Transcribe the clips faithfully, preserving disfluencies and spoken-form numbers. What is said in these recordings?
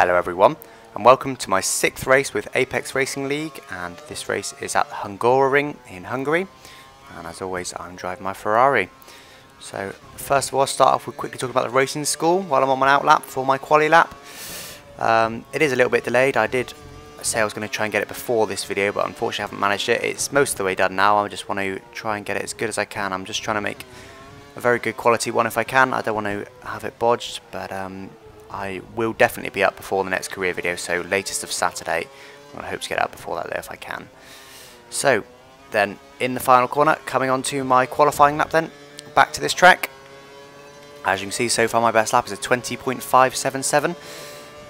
Hello everyone and welcome to my sixth race with Apex Racing League, and this race is at the Hungaroring in Hungary, and as always I'm driving my Ferrari. So first of all, I'll start off with quickly talking about the racing school while I'm on my out lap for my quali lap. Um, it is a little bit delayed. I did say I was going to try and get it before this video, but unfortunately I haven't managed it. It's most of the way done now. I just want to try and get it as good as I can. I'm just trying to make a very good quality one if I can. I don't want to have it bodged, but um, I will definitely be up before the next career video, so latest of Saturday. I hope to get up before that though if I can. So then in the final corner, coming on to my qualifying lap then, back to this track. As you can see, so far my best lap is a twenty point five seven seven.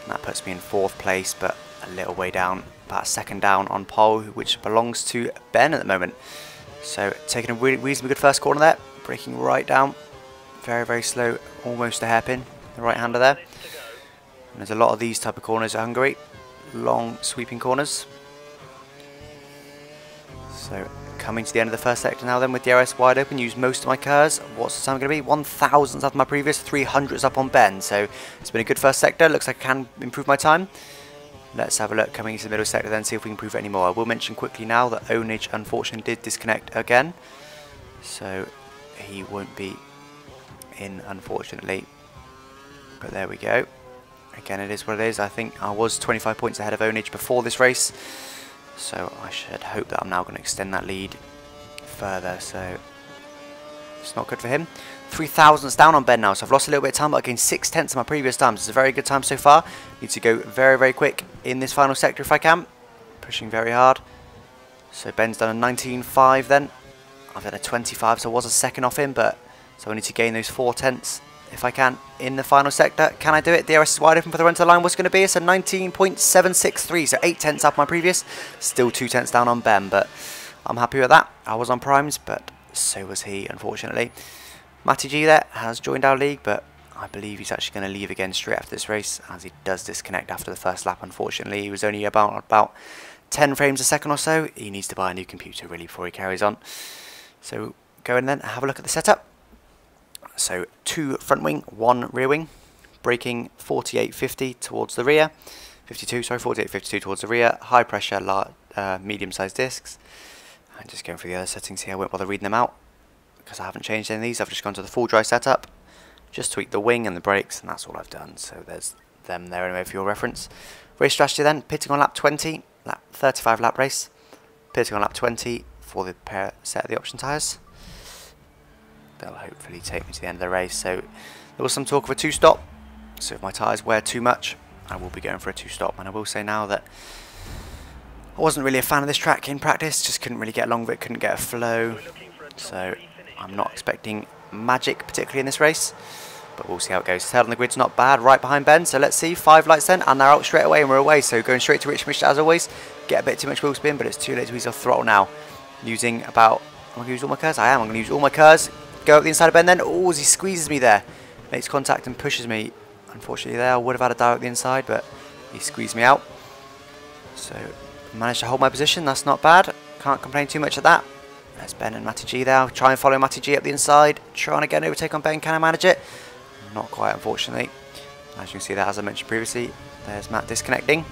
That puts me in fourth place, but a little way down, about a second down on pole, which belongs to Ben at the moment. So taking a really reasonably good first corner there, breaking right down, very very slow, almost a hairpin, the right hander there. And there's a lot of these type of corners in Hungary, long sweeping corners. So coming to the end of the first sector now then, with D R S wide open, use most of my curves. What's the time going to be? One thousandths up on my previous, three hundredths up on Ben, so it's been a good first sector. Looks like I can improve my time. Let's have a look coming into the middle sector then, see if we can improve it any more. I will mention quickly now that Ownage unfortunately did disconnect again, so he won't be in unfortunately, but there we go. Again, it is what it is. I think I was twenty-five points ahead of Ownage before this race, so I should hope that I'm now going to extend that lead further, so it's not good for him. Three thousandths down on Ben now, so I've lost a little bit of time, but I gained six tenths of my previous times. It's a very good time so far. Need to go very, very quick in this final sector if I can. Pushing very hard. So Ben's done a nineteen point five then. I've done a twenty-five, so I was a second off him, but so I need to gain those four tenths if I can in the final sector. Can I do it? D R S is wide open for the run to the line. What's going to be? It's a nineteen point seven six three, so eight tenths up my previous. Still two tenths down on Ben, but I'm happy with that. I was on primes, but so was he, unfortunately. Matty G there has joined our league, but I believe he's actually going to leave again straight after this race, as he does disconnect after the first lap, unfortunately. He was only about about ten frames a second or so. He needs to buy a new computer, really, before he carries on. So go in then, have a look at the setup. So two front wing, one rear wing, braking forty-eight fifty towards the rear, fifty-two, sorry, forty-eight fifty-two towards the rear, high pressure, large, uh, medium sized discs. I'm just going through the other settings here. I won't bother reading them out because I haven't changed any of these. I've just gone to the full dry setup, just tweaked the wing and the brakes, and that's all I've done. So there's them there anyway for your reference. Race strategy then, pitting on lap twenty, lap thirty-five lap race, pitting on lap twenty for the pair set of the option tyres. They'll hopefully take me to the end of the race. So there was some talk of a two-stop, so if my tyres wear too much, I will be going for a two-stop. And I will say now that I wasn't really a fan of this track in practice, just couldn't really get along with it, couldn't get a flow, so I'm not expecting magic particularly in this race, but we'll see how it goes. Third on the grid's not bad, right behind Ben, so let's see. Five lights then, and they're out straight away, and we're away. So going straight to Richmond as always. Get a bit too much wheel spin, but it's too late to use our throttle now. Using about, am I going to use all my curves? I am, I'm going to use all my curves. Go up the inside of Ben then. Oh, as he squeezes me there, makes contact and pushes me. Unfortunately there, I would have had a dive at the inside, but he squeezed me out. So managed to hold my position, that's not bad. Can't complain too much at that. There's Ben and Matty G there. Try and follow Matty G up the inside, trying to get an overtake on Ben. Can I manage it? Not quite, unfortunately. As you can see there, as I mentioned previously, there's Matt disconnecting.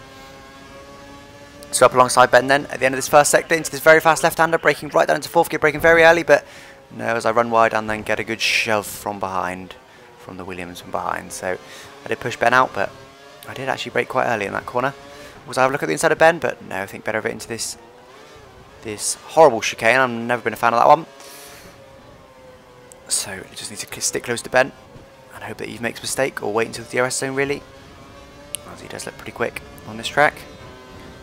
So up alongside Ben then, at the end of this first sector, into this very fast left-hander, braking right down into fourth gear, braking very early, but no, as I run wide and then get a good shove from behind, from the Williams from behind. So I did push Ben out, but I did actually brake quite early in that corner. Was I have a look at the inside of Ben? But no, I think better of it into this this horrible chicane. I've never been a fan of that one. So you just need to stick close to Ben and hope that he makes a mistake or wait until the D R S zone really, as he does look pretty quick on this track.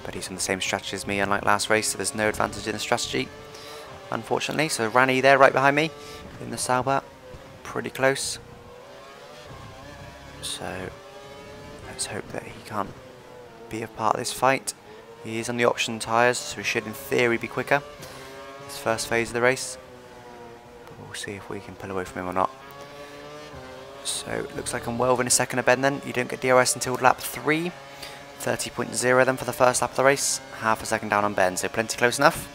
But he's on the same strategy as me, unlike last race, so there's no advantage in the strategy, unfortunately. So Rani there right behind me in the Sauber, pretty close, so let's hope that he can't be a part of this fight. He is on the option tyres, so he should in theory be quicker this first phase of the race, but we'll see if we can pull away from him or not. So it looks like I'm well within a second of Ben then. You don't get D R S until lap three, thirty point zero then for the first lap of the race, half a second down on Ben, so plenty close enough.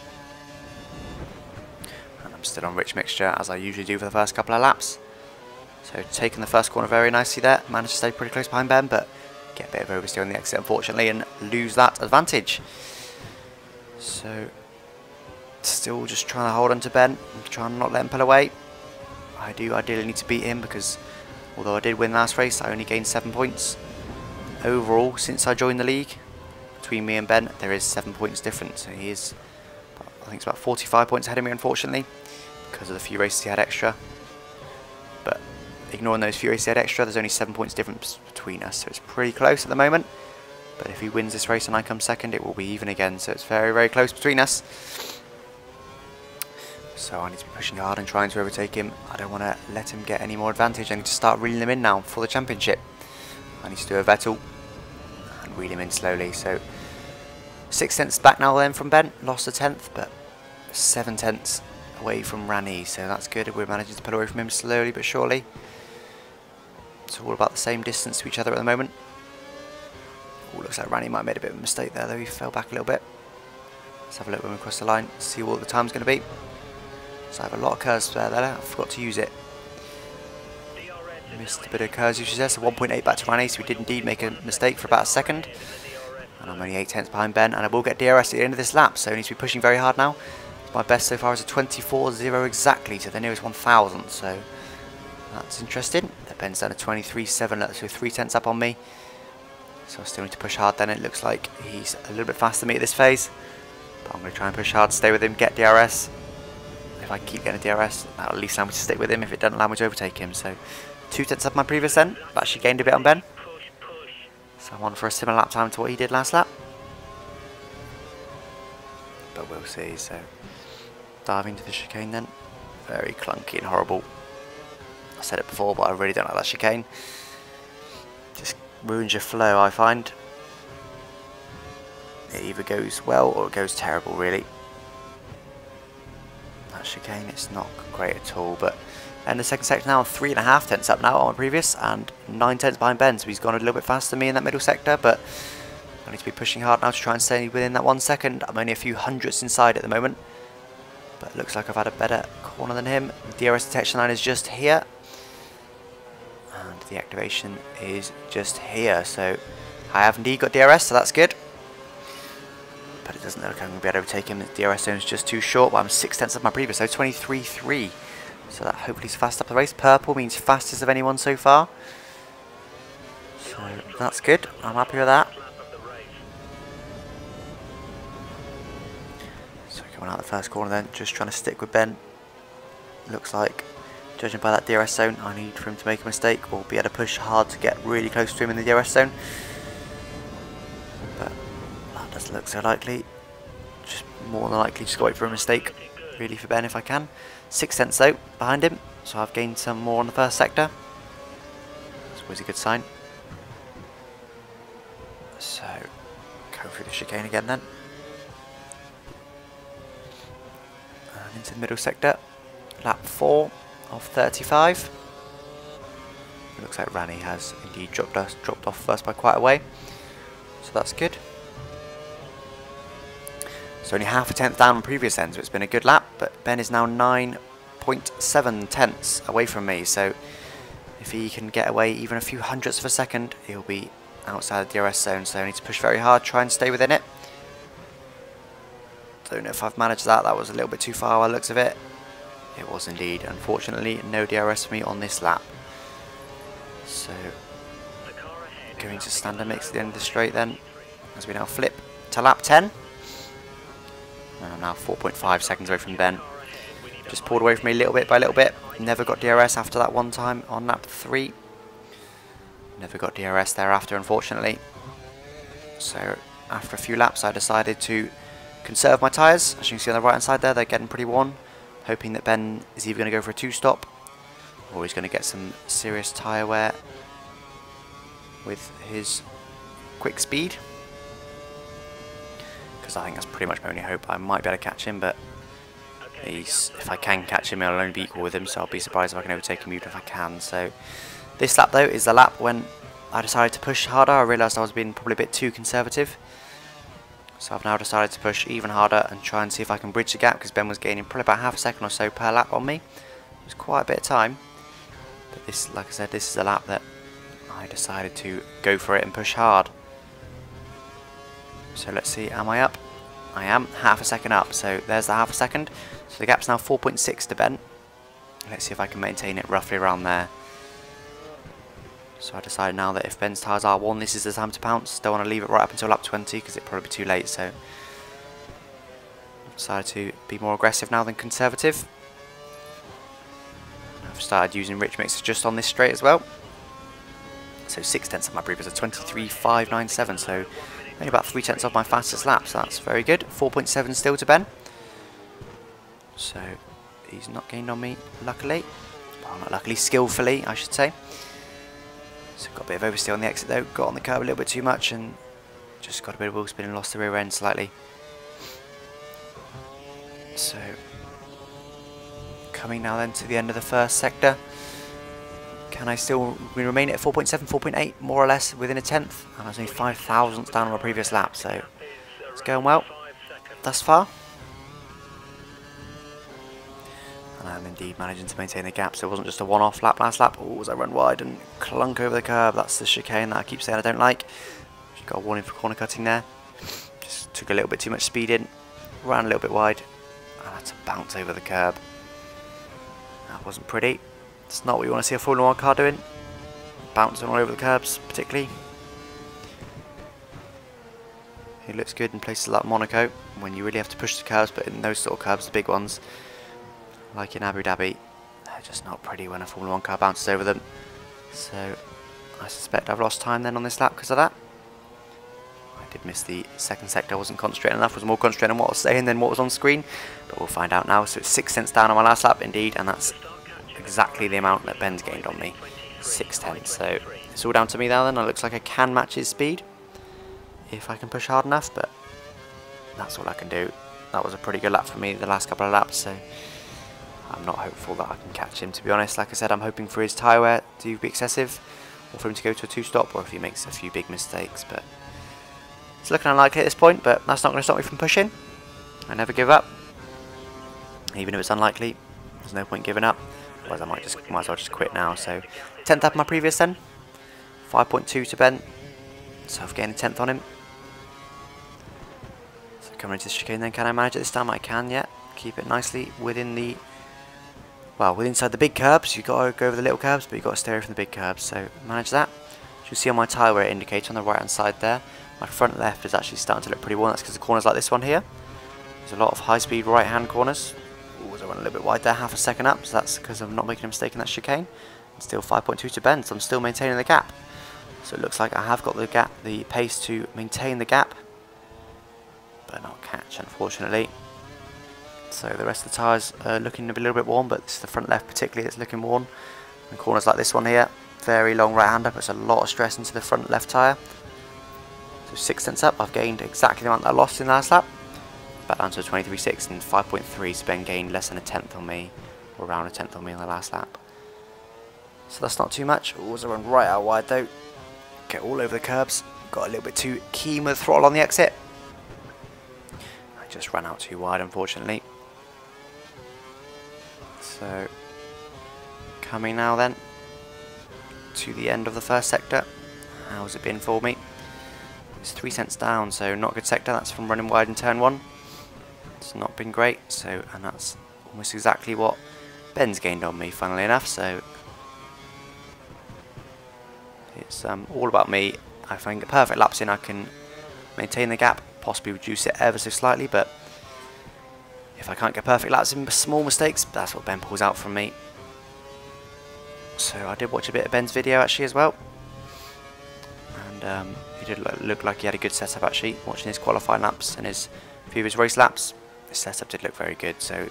I'm still on rich mixture as I usually do for the first couple of laps. So taking the first corner very nicely there, managed to stay pretty close behind Ben, but get a bit of oversteer on the exit, unfortunately, and lose that advantage. So, still just trying to hold on to Ben, trying to not let him pull away. I do ideally need to beat him because, although I did win last race, I only gained seven points. Overall, since I joined the league, between me and Ben, there is seven points difference. So he is, I think it's about forty-five points ahead of me, unfortunately, because of the few races he had extra. But ignoring those few races he had extra, there's only seven points difference between us, so it's pretty close at the moment. But if he wins this race and I come second, it will be even again, so it's very, very close between us. So I need to be pushing hard and trying to overtake him. I don't want to let him get any more advantage. I need to start reeling him in now for the championship. I need to do a Vettel and reel him in slowly. So six tenths back now then from Ben, lost a tenth, but seven tenths away from Rani, so that's good. We're managing to pull away from him slowly but surely. It's all about the same distance to each other at the moment. Oh, looks like Rani might have made a bit of a mistake there, though. He fell back a little bit. Let's have a look when we cross the line, see what the time's going to be. So I have a lot of curves there, there. I forgot to use it. Missed a bit of curves, usage there, so one point eight back to Rani, so we did indeed make a mistake for about a second. And I'm only eight tenths behind Ben, and I will get D R S at the end of this lap, so I need to be pushing very hard now. My best so far is a twenty-four zero exactly to the nearest one thousand, so that's interesting. Ben's down to twenty-three seven, so three tenths up on me. So I still need to push hard then. It looks like he's a little bit faster than me at this phase. But I'm going to try and push hard, stay with him, get D R S. If I keep getting a D R S, that'll at least allow me to stick with him. If it doesn't allow me to overtake him. So two tenths up my previous then. But actually gained a bit on Ben. So I'm on for a similar lap time to what he did last lap. But we'll see. So diving to the chicane then. Very clunky and horrible. I said it before, but I really don't like that chicane. Just ruins your flow, I find. It either goes well or it goes terrible, really. That chicane, it's not great at all, but... And the second sector now, three and a half tenths up now on my previous, and nine tenths behind Ben, so he's gone a little bit faster than me in that middle sector, but I need to be pushing hard now to try and stay within that one second. I'm only a few hundredths inside at the moment, but it looks like I've had a better corner than him. The D R S detection line is just here. And the activation is just here, so I have indeed got D R S, so that's good. But it doesn't look like I'm going to be able to overtake him. The D R S zone is just too short, but I'm six tenths of my previous, so twenty-three three. So that hopefully is fast up the race. Purple means fastest of anyone so far. So that's good, I'm happy with that. So coming out the first corner then, just trying to stick with Ben. Looks like... Judging by that D R S zone, I need for him to make a mistake. We'll be able to push hard to get really close to him in the D R S zone. But that doesn't look so likely. Just more than likely just go wait for a mistake, really, for Ben if I can. Six tenths though, behind him. So I've gained some more on the first sector. That's always a good sign. So, go through the chicane again then. And into the middle sector. Lap four. Of thirty-five. It looks like Rani has indeed dropped us, dropped off first by quite a way, so that's good. So only half a tenth down on previous end, so it's been a good lap. But Ben is now nine point seven tenths away from me, so if he can get away even a few hundredths of a second, he'll be outside the D R S zone. So I need to push very hard, try and stay within it. Don't know if I've managed that. That was a little bit too far by the looks of it. It was indeed. Unfortunately, no D R S for me on this lap. So, going to standard mix at the end of the straight then, as we now flip to lap ten. And I'm now four point five seconds away from Ben. Just pulled away from me little bit by little bit. Never got D R S after that one time on lap three. Never got D R S thereafter, unfortunately. So, after a few laps, I decided to conserve my tyres. As you can see on the right hand side there, they're getting pretty worn. Hoping that Ben is either going to go for a two-stop or he's going to get some serious tyre wear with his quick speed. Because I think that's pretty much my only hope. I might be able to catch him, but he's, if I can catch him, I'll only be equal with him, so I'll be surprised if I can overtake him even if I can. So this lap, though, is the lap when I decided to push harder. I realised I was being probably a bit too conservative. So I've now decided to push even harder and try and see if I can bridge the gap, because Ben was gaining probably about half a second or so per lap on me. It was quite a bit of time. But this, like I said, this is a lap that I decided to go for it and push hard. So let's see, am I up? I am, half a second up, so there's the half a second. So the gap's now four point six to Ben. Let's see if I can maintain it roughly around there. So I decided now that if Ben's tyres are worn, this is the time to pounce. Don't want to leave it right up until lap twenty because it'd probably be too late, so I've decided to be more aggressive now than conservative. I've started using rich mixers just on this straight as well. So six tenths of my previous are twenty-three five nine seven, so only about three tenths of my fastest lap, so that's very good. four point seven still to Ben. So he's not gained on me, luckily. Well, not luckily, skillfully, I should say. So got a bit of oversteer on the exit though, got on the curb a little bit too much and just got a bit of wheel spin and lost the rear end slightly. So coming now then to the end of the first sector. Can I still remain at four point seven, four point eight, more or less within a tenth? And I was only five thousandths down on my previous lap, so it's going well thus far. And I'm indeed managing to maintain the gap, so it wasn't just a one-off lap last lap. Oh, as I run wide and clunk over the curb, that's the chicane that I keep saying I don't like. Just got a warning for corner cutting there. Just took a little bit too much speed in, ran a little bit wide, and I had to bounce over the curb. That wasn't pretty. It's not what you want to see a Formula One car doing. Bouncing all over the curbs, particularly. It looks good in places like Monaco, when you really have to push the curbs, but in those sort of curbs, the big ones, like in Abu Dhabi, they're just not pretty when a Formula one car bounces over them. So I suspect I've lost time then on this lap because of that. I did miss the second sector, I wasn't concentrating enough, was more concentrating on what I was saying than what was on screen. But we'll find out now. So it's six tenths down on my last lap indeed, and that's exactly the amount that Ben's gained on me. Six tenths. So it's all down to me now then. It looks like I can match his speed if I can push hard enough, but that's all I can do. That was a pretty good lap for me the last couple of laps, so I'm not hopeful that I can catch him, to be honest. Like I said, I'm hoping for his tyre wear to be excessive, or for him to go to a two-stop, or if he makes a few big mistakes. But it's looking unlikely at this point, but that's not going to stop me from pushing. I never give up. Even if it's unlikely, there's no point giving up. Otherwise, I might just might as well just quit now. So, tenth up my previous then. five point two to Ben. So I've gained a tenth on him. So coming into the chicane then, can I manage it this time? I can, yeah. Keep it nicely within the... Well, with inside the big curbs, you've got to go over the little curbs, but you've got to stay away from the big curbs, so manage that. As you see on my tyre wear indicator on the right hand side there, my front left is actually starting to look pretty worn. That's because the corners like this one here. There's a lot of high speed right hand corners. Ooh, so I went a little bit wide there, half a second up, so that's because I'm not making a mistake in that chicane. I'm still five point two to Ben, so I'm still maintaining the gap. So it looks like I have got the gap, the pace to maintain the gap, but not catch, unfortunately. So the rest of the tyres are looking a little bit worn, but this is the front left particularly that's looking worn. And corners like this one here, very long right-hander, puts a lot of stress into the front left tyre. So six tenths up, I've gained exactly the amount that I lost in the last lap. Back down to twenty-three six and five point three, so Ben gained less than a tenth on me, or around a tenth on me in the last lap. So that's not too much. Ooh, as I run right out wide though, get all over the curbs. Got a little bit too keen with the throttle on the exit. I just ran out too wide, unfortunately. So, coming now then to the end of the first sector. How's it been for me? It's three tenths down, so not a good sector. That's from running wide in turn one. It's not been great, so, and that's almost exactly what Ben's gained on me, funnily enough. So, it's um, all about me. I find a perfect lapse in, I can maintain the gap, possibly reduce it ever so slightly, but if I can't get perfect laps in small mistakes, that's what Ben pulls out from me. So I did watch a bit of Ben's video actually as well. And um, he did look like he had a good setup actually, watching his qualifying laps and his previous race laps. His setup did look very good, so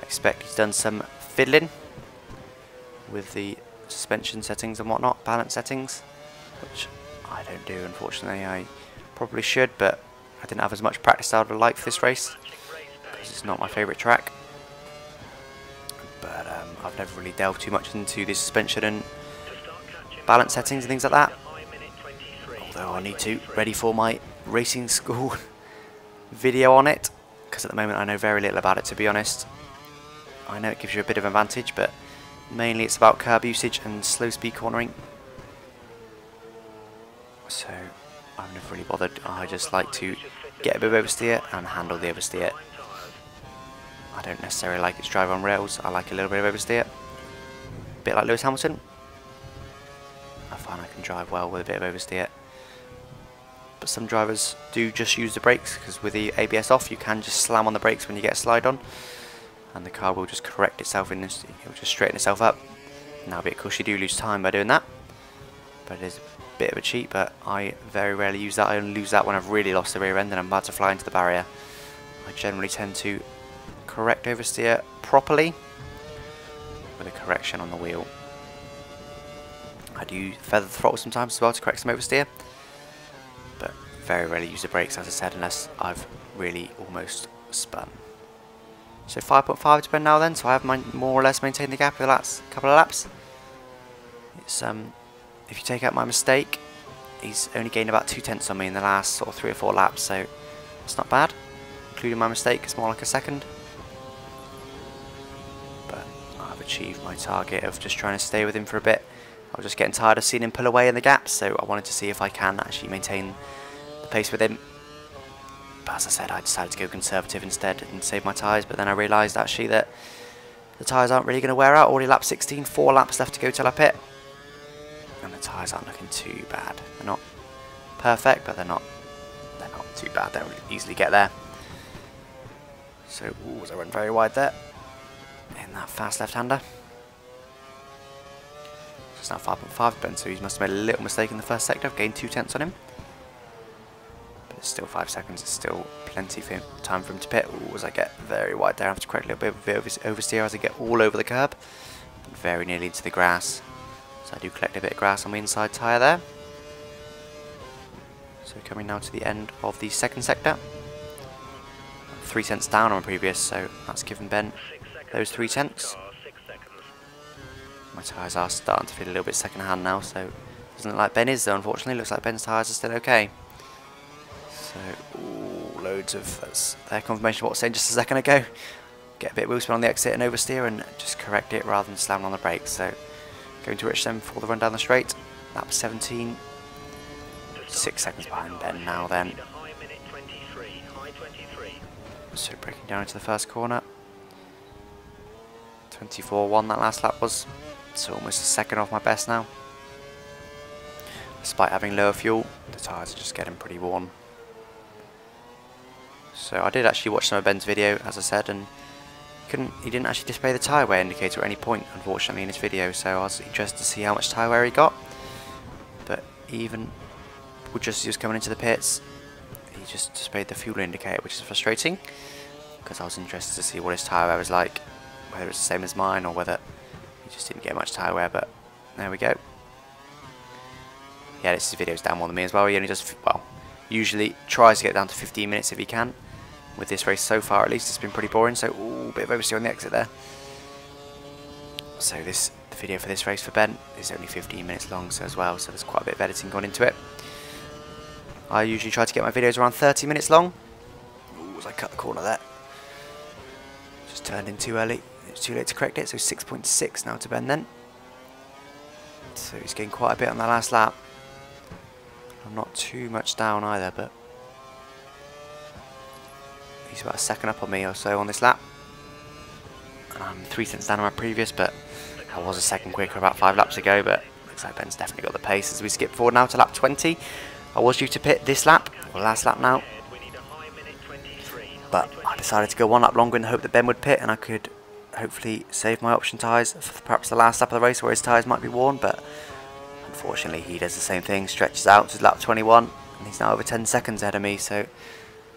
I expect he's done some fiddling with the suspension settings and whatnot, balance settings, which I don't do unfortunately. I probably should, but I didn't have as much practice I would have liked for this race. It's not my favourite track, but um, I've never really delved too much into the suspension and balance settings and things like that, although I need to, ready for my racing school video on it, because at the moment I know very little about it, to be honest. I know it gives you a bit of an advantage, but mainly it's about curb usage and slow speed cornering, So I'm not really bothered. I just like to get a bit of oversteer and handle the oversteer. I don't necessarily like its drive on rails. I like a little bit of oversteer. A bit like Lewis Hamilton. I find I can drive well with a bit of oversteer. But some drivers do just use the brakes, because with the A B S off you can just slam on the brakes when you get a slide on. And the car will just correct itself in this, it will just straighten itself up. Now, of course, you do lose time by doing that. But it is a bit of a cheat, but I very rarely use that. I only lose that when I've really lost the rear end and I'm about to fly into the barrier. I generally tend to correct oversteer properly with a correction on the wheel. I do feather the throttle sometimes as well to correct some oversteer, but very rarely use the brakes, as I said, unless I've really almost spun. So five point five to Ben now then, so I have more or less maintained the gap for the last couple of laps. It's, um, if you take out my mistake, he's only gained about two tenths on me in the last sort of three or four laps, so it's not bad. Including my mistake, it's more like a second. But I've achieved my target of just trying to stay with him for a bit. I was just getting tired of seeing him pull away in the gaps, so I wanted to see if I can actually maintain the pace with him. But as I said, I decided to go conservative instead and save my tyres, but then I realised actually that the tyres aren't really going to wear out. Already lap sixteen, four laps left to go till I pit. And the tyres aren't looking too bad. They're not perfect, but they're not they're not too bad. They'll easily get there. So, ooh, I went very wide there in that fast left-hander. So it's now five point five Ben, so he must have made a little mistake in the first sector. I've gained two tenths on him. It's still five seconds, it's still plenty for him, time for him to pit. Ooh, as I get very wide there, I have to correct a little bit of oversteer as I get all over the curb. And very nearly into the grass. So I do collect a bit of grass on my inside tyre there. So coming now to the end of the second sector. I'm three tenths down on previous, so that's given Ben those three tenths. My tyres are starting to feel a little bit second hand now, so it doesn't look like Ben is though, unfortunately. Looks like Ben's tyres are still okay. So, ooh, loads of, that's their confirmation of what I was saying just a second ago. Get a bit of wheel spin on the exit and oversteer and just correct it rather than slamming on the brakes. So, going to Richmond for the run down the straight. Lap seventeen. Six seconds behind Ben now then. So, breaking down into the first corner. twenty-four one that last lap was. So, almost a second off my best now. Despite having lower fuel, the tyres are just getting pretty worn. So I did actually watch some of Ben's video, as I said, and couldn't, he didn't actually display the tyre wear indicator at any point, unfortunately, in his video, so I was interested to see how much tyre wear he got. But even just as he was coming into the pits, he just displayed the fuel indicator, which is frustrating, because I was interested to see what his tyre wear was like, whether it's the same as mine, or whether he just didn't get much tyre wear, but there we go. Yeah, this video's down more than me as well, he only does, well, usually tries to get down to fifteen minutes if he can. With this race so far, at least, it's been pretty boring, so ooh, a bit of oversteer on the exit there. So this the video for this race for Ben is only fifteen minutes long, so as well, so there's quite a bit of editing gone into it. I usually try to get my videos around thirty minutes long. Ooh, as I cut the corner there. Just turned in too early. It's too late to correct it, so six point six now to Ben then. So he's gained quite a bit on that last lap. I'm not too much down either, but he's about a second up on me or so on this lap. And I'm three tenths down on my previous, but I was a second quicker about five laps ago, but looks like Ben's definitely got the pace as we skip forward now to lap twenty. I was due to pit this lap, or last lap now, but I decided to go one lap longer in the hope that Ben would pit and I could hopefully save my option tyres for perhaps the last lap of the race where his tyres might be worn, but unfortunately, he does the same thing, stretches out to lap twenty-one, and he's now over ten seconds ahead of me. So,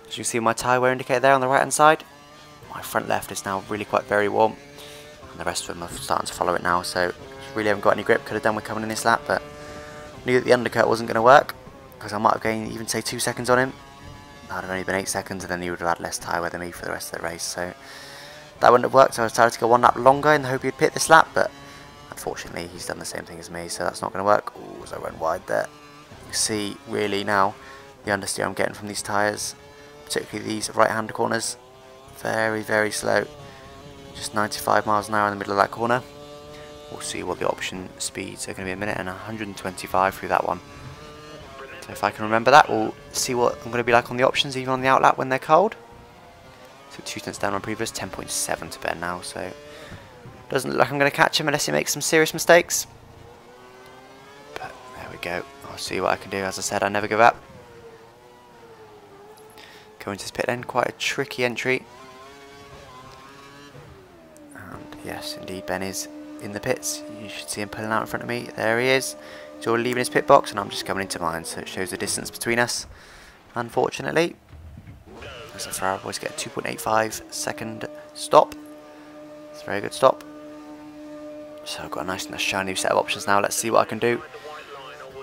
as you can see, my tyre wear indicator there on the right hand side, my front left is now really quite very warm, and the rest of them are starting to follow it now. So, really haven't got any grip. Could have done with coming in this lap, but knew that the undercut wasn't going to work because I might have gained even say two seconds on him. I'd have only been eight seconds, and then he would have had less tyre wear than me for the rest of the race. So, that wouldn't have worked. So, I decided to go one lap longer in the hope he'd pit this lap, but unfortunately, he's done the same thing as me, so that's not going to work. Ooh, as I went wide there. You can see, really now, the understeer I'm getting from these tyres, particularly these right-hand corners, very, very slow. Just ninety-five miles an hour in the middle of that corner. We'll see what the option speeds are going to be in a minute, and one hundred twenty-five through that one. So So if I can remember that, we'll see what I'm going to be like on the options, even on the outlap when they're cold. So two tenths down on previous, ten point seven to Ben now, so doesn't look like I'm going to catch him unless he makes some serious mistakes. But there we go. I'll see what I can do. As I said, I never give up. Going to this pit end, quite a tricky entry. And yes, indeed, Ben is in the pits. You should see him pulling out in front of me. There he is. He's already leaving his pit box, and I'm just coming into mine, so it shows the distance between us, unfortunately. As the Ferrari boys get a two point eight five second stop. It's a very good stop. So I've got a nice and a shiny set of options now. Let's see what I can do.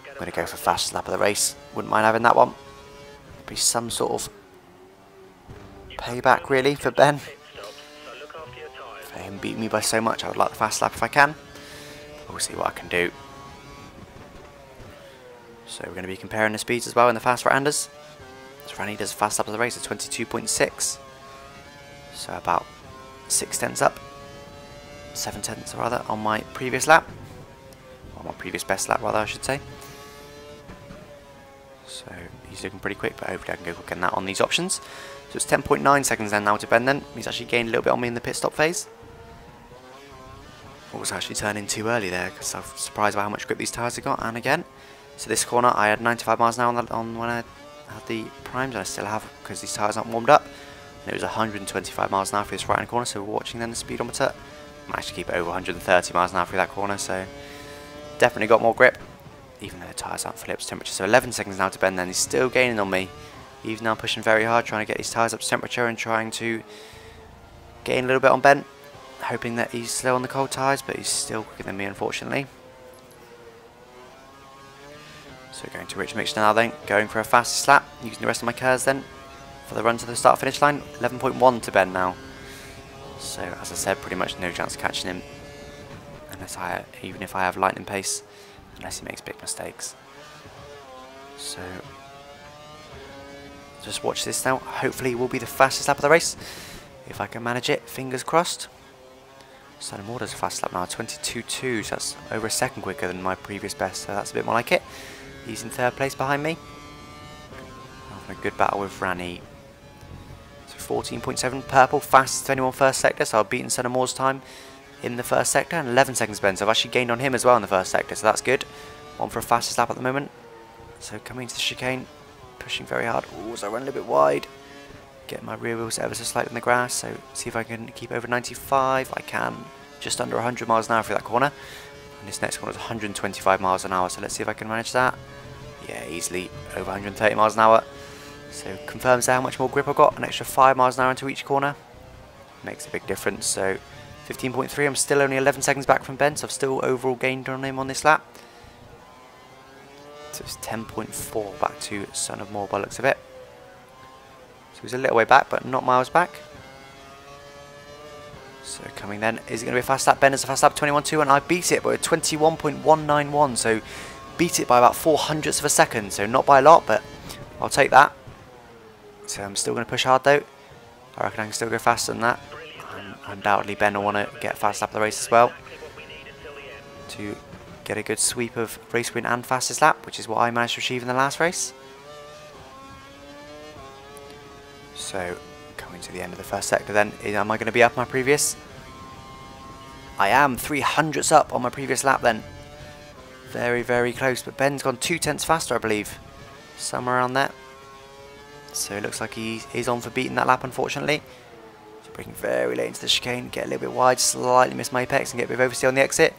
I'm going to go for fastest lap of the race. Wouldn't mind having that one. Be some sort of payback, really, for Ben. For him beating me by so much, I would like the fast lap if I can. We'll see what I can do. So we're going to be comparing the speeds as well in the fast right-handers. So Rani does a fast lap of the race at twenty-two point six. So about six tenths up. Seven tenths, rather, on my previous lap. Or my previous best lap, rather, I should say. So he's looking pretty quick, but hopefully I can go quicker than that on these options. So it's ten point nine seconds then now to Ben then. He's actually gained a little bit on me in the pit stop phase. I was actually turning too early there because I was surprised by how much grip these tyres have got. And again, so this corner I had ninety-five miles an hour on, the, on when I had the primes, and I still have because these tyres aren't warmed up. And it was one hundred twenty-five miles an hour for this right hand corner, so we're watching then the speedometer. I managed to keep it over one hundred thirty miles an hour through that corner, so definitely got more grip. Even though the tyres aren't fully up to temperature. So eleven seconds now to Ben then. He's still gaining on me. Even now pushing very hard, trying to get these tyres up to temperature and trying to gain a little bit on Ben. Hoping that he's slow on the cold tyres, but he's still quicker than me, unfortunately. So going to rich mixture now then. Going for a fastest lap. Using the rest of my curves then. For the run to the start finish line. eleven point one to Ben now. So as I said, pretty much no chance of catching him. Unless I, even if I have lightning pace. Unless he makes big mistakes. So just watch this now. Hopefully it will be the fastest lap of the race. If I can manage it, fingers crossed. Centamore does a fast lap now, twenty-two point two, so that's over a second quicker than my previous best, so that's a bit more like it. He's in third place behind me. Having a good battle with Rani. So fourteen point seven, purple, fastest to anyone first sector, so I've beaten Centamore's time in the first sector, and eleven seconds Ben, so I've actually gained on him as well in the first sector, so that's good. One for a fastest lap at the moment. So coming into the chicane, pushing very hard. Ooh, so I run a little bit wide. Get my rear wheels ever so slightly in the grass, so see if I can keep over ninety-five. I can, just under one hundred miles an hour through that corner. And this next corner is one hundred twenty-five miles an hour, so let's see if I can manage that. Yeah, easily over one hundred thirty miles an hour. So confirms there how much more grip I've got, an extra five miles an hour into each corner. Makes a big difference, so fifteen point three, I'm still only eleven seconds back from Ben, so I've still overall gained on him on this lap. So it's ten point four back to Centamore by the looks of it. So he's a little way back, but not miles back. So coming then, is it going to be a fast lap? Ben is a fast lap, twenty-one point two, and I beat it, but twenty-one point one nine one, so beat it by about four hundredths of a second, so not by a lot, but I'll take that. So I'm still going to push hard though. I reckon I can still go faster than that. Undoubtedly Ben will want to get a fast lap of the race as well to get a good sweep of race win and fastest lap, which is what I managed to achieve in the last race. So coming to the end of the first sector then, am I going to be up my previous? I am, three hundredths up on my previous lap then. Very very close, but Ben's gone two tenths faster I believe, somewhere around there. So it looks like he is on for beating that lap unfortunately. Breaking very late into the chicane, get a little bit wide, slightly miss my apex and get a bit of oversteer on the exit.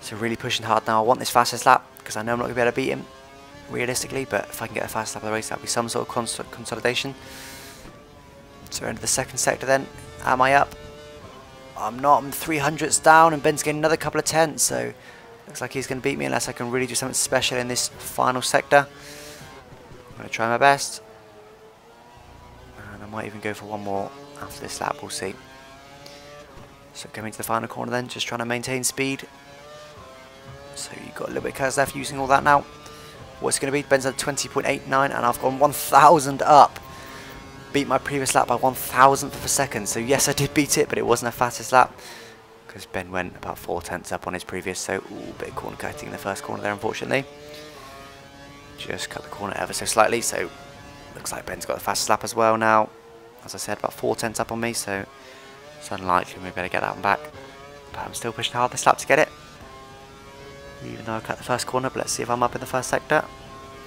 So really pushing hard now. I want this fastest lap because I know I'm not going to be able to beat him realistically, but if I can get the fastest lap of the race, that'll be some sort of cons consolidation. So into the second sector then. Am I up? I'm not. I'm three hundredths down and Ben's getting another couple of tenths. So looks like he's going to beat me unless I can really do something special in this final sector. I'm going to try my best. And I might even go for one more. After this lap, we'll see. So coming to the final corner then, just trying to maintain speed. So you've got a little bit of curves left using all that now. What's it going to be? Ben's at twenty point eight nine and I've gone one thousand up. Beat my previous lap by one thousandth of a second. So yes, I did beat it, but it wasn't the fastest lap. Because Ben went about four tenths up on his previous. So ooh, a bit of corner cutting in the first corner there, unfortunately. Just cut the corner ever so slightly, so looks like Ben's got the fastest lap as well now. As I said, about four tenths up on me, so it's unlikely we better get that one back. But I'm still pushing hard this lap to get it. Even though I cut the first corner, but let's see if I'm up in the first sector.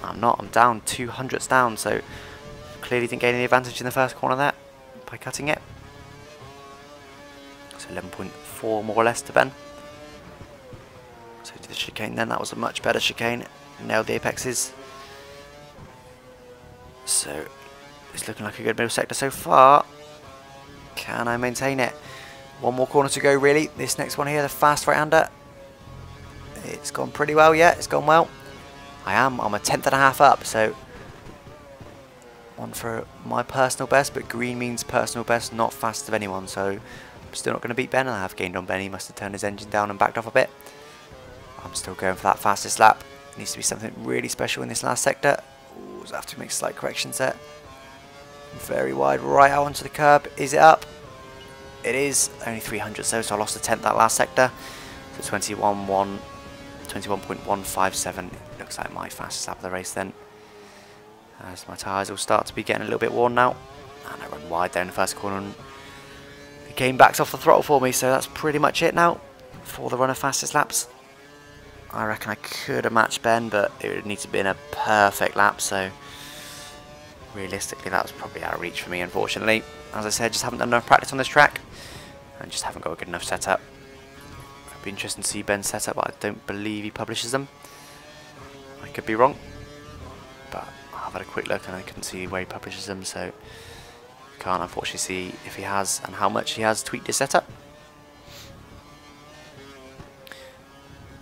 I'm not, I'm down two hundredths down, so clearly didn't gain any advantage in the first corner there by cutting it. So eleven point four more or less to Ben. So to the chicane then, that was a much better chicane. Nailed the apexes. So it's looking like a good middle sector so far. Can I maintain it? One more corner to go really. This next one here, the fast right-hander. It's gone pretty well, yeah, it's gone well. I am, I'm a tenth and a half up, so one for my personal best, but green means personal best, not fast of anyone, so I'm still not going to beat Ben, and I have gained on Ben. He must have turned his engine down and backed off a bit. I'm still going for that fastest lap. It needs to be something really special in this last sector. Ooh, so I have to make slight corrections there. Very wide, right out onto the curb. Is it up? It is, only three hundred so, so I lost a tenth that last sector. So twenty-one point one five seven looks like my fastest lap of the race then. As my tyres will start to be getting a little bit worn now. And I run wide there in the first corner and the game backs off the throttle for me, so that's pretty much it now for the run of fastest laps. I reckon I could have matched Ben, but it would need to be in a perfect lap, so realistically that was probably out of reach for me unfortunately. As I said, just haven't done enough practice on this track and just haven't got a good enough setup. It'd be interesting to see Ben's setup, but I don't believe he publishes them. I could be wrong, but I've had a quick look and I couldn't see where he publishes them, so can't unfortunately see if he has and how much he has tweaked his setup.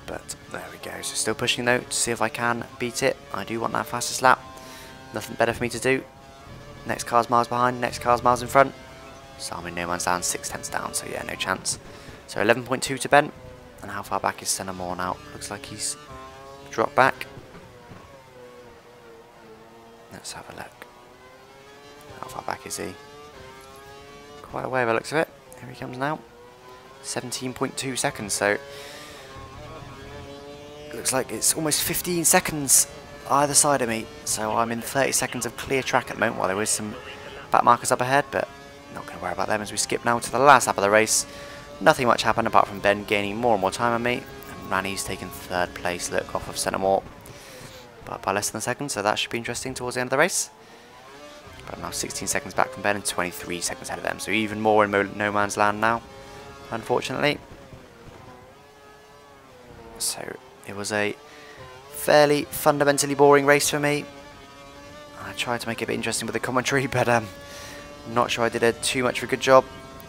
But there we go, so still pushing though to see if I can beat it. I do want that fastest lap. Nothing better for me to do. Next car's miles behind, next car's miles in front. So I'm in no man's land, six tenths down, so yeah, no chance. So eleven point two to Ben. And how far back is Centamore now? Looks like he's dropped back. Let's have a look. How far back is he? Quite a way by the looks of it. Here he comes now. seventeen point two seconds, so looks like it's almost fifteen seconds either side of me, so I'm in thirty seconds of clear track at the moment while there is some back markers up ahead, but not going to worry about them as we skip now to the last lap of the race. Nothing much happened apart from Ben gaining more and more time on me, and Rani's taken third place, look, off of Centamore, but by less than a second, so that should be interesting towards the end of the race. But I'm now sixteen seconds back from Ben and twenty-three seconds ahead of them, so even more in no man's land now, unfortunately. So it was a fairly fundamentally boring race for me. I tried to make it a bit interesting with the commentary, but um, not sure I did a too much of a good job.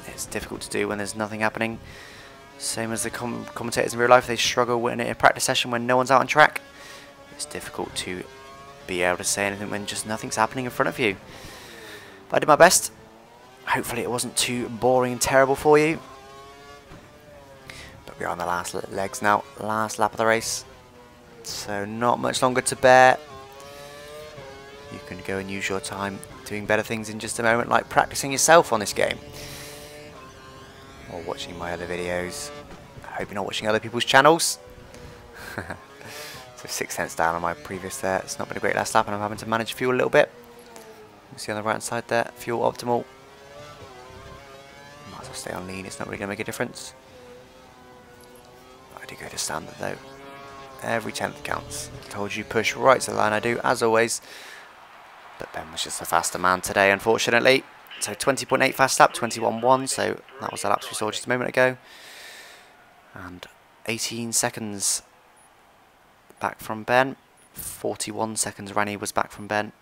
It's difficult to do when there's nothing happening. Same as the com commentators in real life, they struggle in a practice session when no one's out on track. It's difficult to be able to say anything when just nothing's happening in front of you. But I did my best. Hopefully it wasn't too boring and terrible for you. But we're on the last legs now, last lap of the race. So not much longer to bear. You can go and use your time doing better things in just a moment, like practicing yourself on this game. Or watching my other videos. I hope you're not watching other people's channels. So six tenths down on my previous there. It's not been a great last lap and I'm having to manage fuel a little bit. You see on the right hand side there, fuel optimal. Might as well stay on lean, it's not really going to make a difference. I do go to standard though. Every tenth counts. I told you, push right to the line. I do, as always. But Ben was just the faster man today, unfortunately. So twenty point eight fast lap, twenty-one point one. So that was the laps we saw just a moment ago. And eighteen seconds back from Ben. forty-one seconds Rani was back from Ben.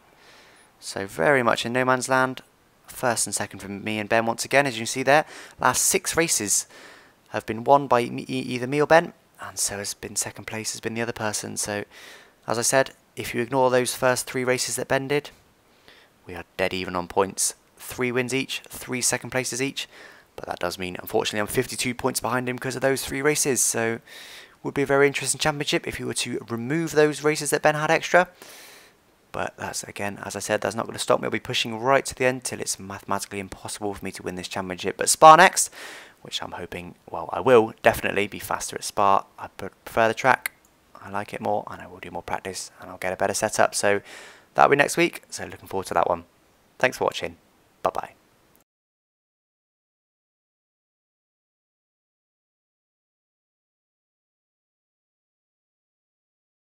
So very much in no man's land. First and second from me and Ben once again, as you can see there. Last six races have been won by me, either me or Ben. And so has been second place has been the other person. So as I said, if you ignore those first three races that Ben did, we are dead even on points. Three wins each, three second places each. But that does mean, unfortunately, I'm fifty-two points behind him because of those three races. So it would be a very interesting championship if you were to remove those races that Ben had extra. But that's, again, as I said, that's not going to stop me. I'll be pushing right to the end till it's mathematically impossible for me to win this championship. But Spa next, which I'm hoping, well, I will definitely be faster at Spa. I prefer the track. I like it more and I will do more practice and I'll get a better setup. So that'll be next week. So looking forward to that one. Thanks for watching. Bye bye.